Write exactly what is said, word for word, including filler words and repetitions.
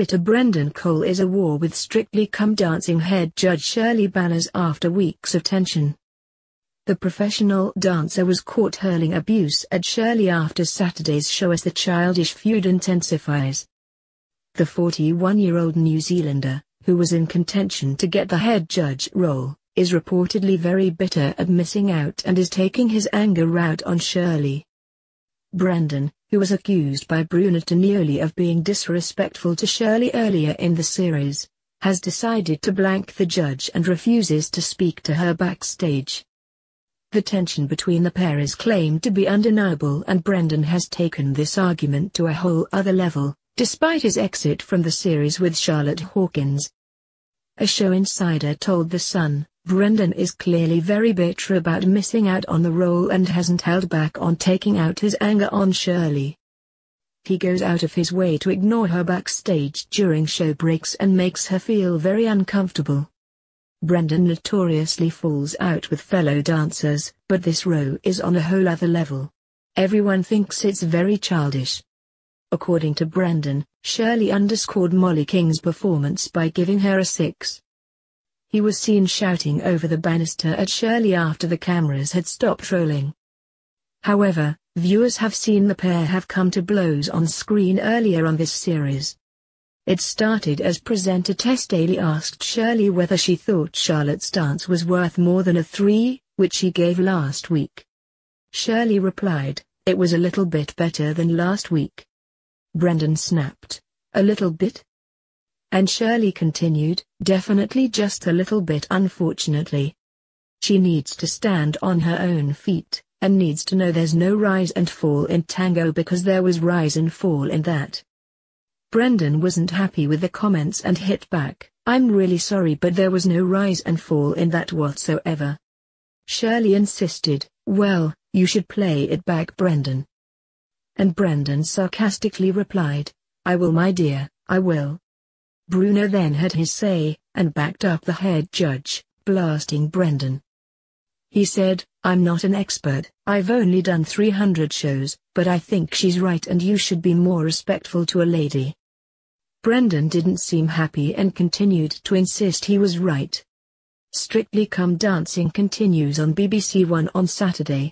bitter Brendan Cole is at war with Strictly Come Dancing head judge Shirley Ballas after weeks of tension. The professional dancer was caught hurling abuse at Shirley after Saturday's show as the childish feud intensifies. The forty-one-year-old New Zealander, who was in contention to get the head judge role, is reportedly very bitter at missing out and is taking his anger out on Shirley. Brendan, who was accused by Bruno Tonioli of being disrespectful to Shirley earlier in the series, has decided to blank the judge and refuses to speak to her backstage. The tension between the pair is claimed to be undeniable, and Brendan has taken this argument to a whole other level, despite his exit from the series with Charlotte Hawkins. A show insider told The Sun, "Brendan is clearly very bitter about missing out on the role and hasn't held back on taking out his anger on Shirley. He goes out of his way to ignore her backstage during show breaks and makes her feel very uncomfortable." Brendan notoriously falls out with fellow dancers, but this row is on a whole other level. "Everyone thinks it's very childish." According to Brendan, Shirley underscored Molly King's performance by giving her a six. He was seen shouting over the banister at Shirley after the cameras had stopped rolling. However, viewers have seen the pair have come to blows on screen earlier on this series. It started as presenter Tess Daly asked Shirley whether she thought Charlotte's dance was worth more than a three, which she gave last week. Shirley replied, "It was a little bit better than last week." Brendan snapped, "A little bit?" And Shirley continued, "Definitely just a little bit, unfortunately. She needs to stand on her own feet, and needs to know there's no rise and fall in tango, because there was rise and fall in that." Brendan wasn't happy with the comments and hit back, "I'm really sorry, but there was no rise and fall in that whatsoever." Shirley insisted, "Well, you should play it back, Brendan." And Brendan sarcastically replied, "I will, my dear, I will." Bruno then had his say, and backed up the head judge, blasting Brendan. He said, "I'm not an expert, I've only done three hundred shows, but I think she's right and you should be more respectful to a lady." Brendan didn't seem happy and continued to insist he was right. Strictly Come Dancing continues on B B C One on Saturday.